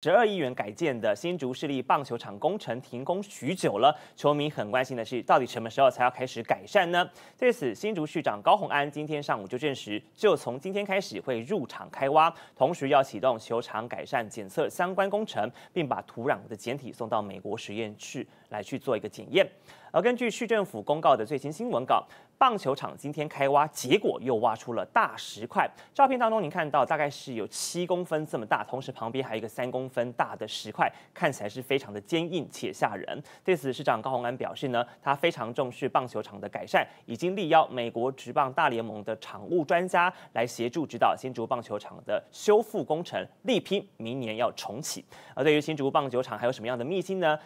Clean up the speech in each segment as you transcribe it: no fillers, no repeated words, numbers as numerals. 12亿元改建的新竹市立棒球场工程停工许久了，球迷很关心的是，到底什么时候才要开始改善呢？对此，新竹市长高虹安今天上午就证实，就从今天开始会入场开挖，同时要启动球场改善检测相关工程，并把土壤的检体送到美国实验室来去做一个检验。而根据市政府公告的最新新闻稿，棒球场今天开挖，结果又挖出了大石块。照片当中您看到，大概是有7公分这么大，同时旁边还有一个3公分大的石块，看起来是非常的坚硬且吓人。对此，市长高虹安表示呢，他非常重视棒球场的改善，已经力邀美国职棒大联盟的场务专家来协助指导新竹棒球场的修复工程，力拼明年要重启。而对于新竹棒球场还有什么样的秘辛呢？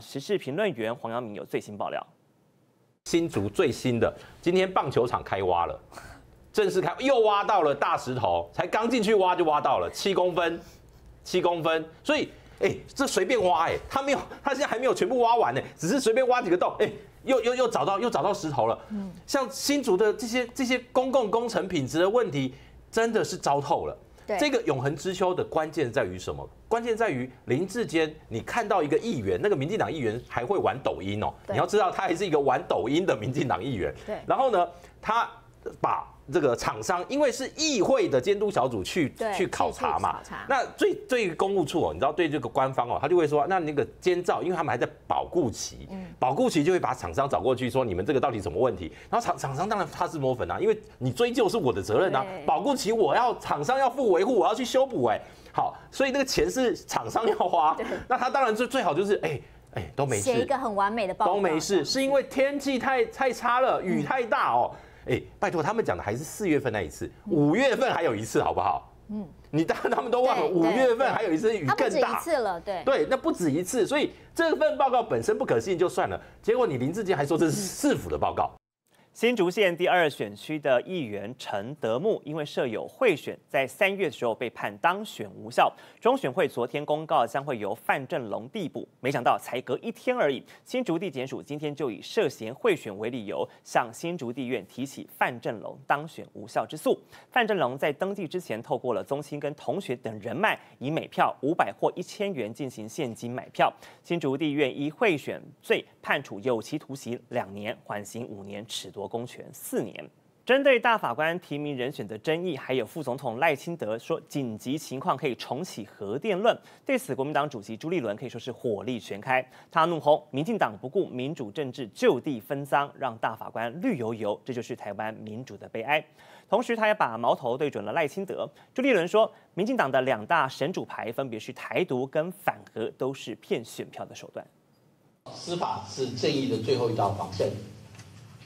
时事评论员黄阳明有最新爆料。 新竹最新的，今天棒球场开挖了，正式开又挖到了大石头，才刚进去挖就挖到了7公分，所以这随便挖他没有，他现在还没有全部挖完只是随便挖几个洞又找到石头了。像新竹的这些公共工程品质的问题，真的是糟透了。这个永恒之秋的关键在于什么？关键在于林智坚，你看到一个议员，那个民进党议员还会玩抖音你要知道他还是一个玩抖音的民进党议员。对，然后呢，他把这个厂商，因为是议会的监督小组去考察嘛，那对于公务处你知道对这个官方他就会说，那个监造，因为他们还在保固期，保固期就会把厂商找过去说你们这个到底什么问题，然后厂商当然他是抹粉因为你追究是我的责任保固期我要厂商要负维护，我要去修补好，所以那个钱是厂商要花，那他当然最好就是都没事，写一个很完美的报告都没事，是因为天气太差了，雨太大拜托，他们讲的还是4月份那一次，5月份还有一次，好不好？你当然他们都忘了，5月份还有一次雨更大，不止一次了，对，那不止一次，所以这份报告本身不可信就算了，结果你林智坚还说这是市府的报告。新竹县第2选区的议员陈德牧，因为设有贿选，在3月的时候被判当选无效。中选会昨天公告将会由范振龙递补，没想到才隔1天而已，新竹地检署今天就以涉嫌贿选为理由，向新竹地院提起范振龙当选无效之诉。范振龙在登记之前，透过了宗亲跟同学等人脉，以每票500或1000元进行现金买票。新竹地院依贿选罪判处有期徒刑2年，缓刑5年，褫夺公权4年。针对大法官提名人选的争议，还有副总统赖清德说紧急情况可以重启核电论，对此国民党主席朱立伦可以说是火力全开，他怒吼民进党不顾民主政治就地分赃，让大法官绿油油，这就是台湾民主的悲哀。同时，他也把矛头对准了赖清德。朱立伦说，民进党的2大神主牌分别是台独跟反核，都是骗选票的手段。司法是正义的最后一道防线。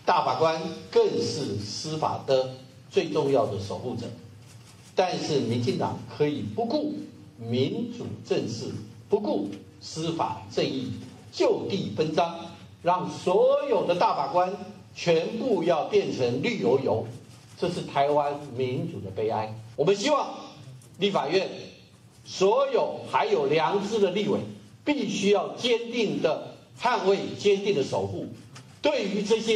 大法官更是司法的最重要的守护者，但是民进党可以不顾民主政治，不顾司法正义，就地分赃，让所有的大法官全部要变成绿油油，这是台湾民主的悲哀。我们希望立法院所有还有良知的立委，必须要坚定的捍卫，坚定的守护。 对于这些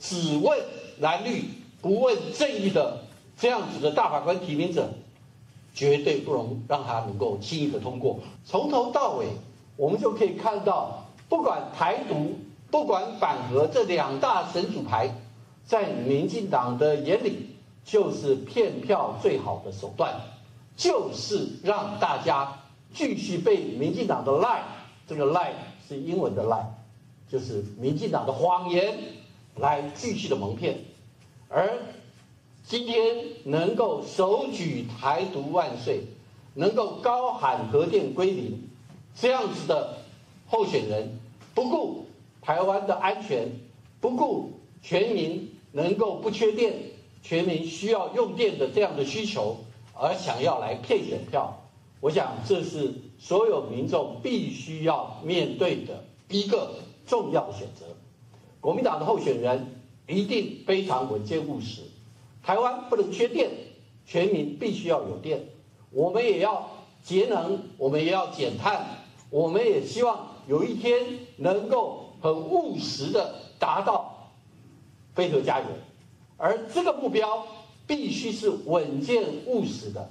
只问蓝绿不问正义的这样子的大法官提名者，绝对不容让他能够轻易的通过。从头到尾，我们就可以看到，不管台独，不管反核这2大神主牌，在民进党的眼里就是骗票最好的手段，就是让大家继续被民进党的lie，这个lie是英文的lie。 就是民进党的谎言来继续的蒙骗，而今天能够手举台独万岁，能够高喊核电归零，这样子的候选人，不顾台湾的安全，不顾全民能够不缺电、全民需要用电的这样的需求，而想要来骗选票，我想这是所有民众必须要面对的一个。 重要选择，国民党的候选人一定非常稳健务实。台湾不能缺电，全民必须要有电。我们也要节能，我们也要减碳，我们也希望有一天能够很务实的达到非核家园。而这个目标必须是稳健务实的，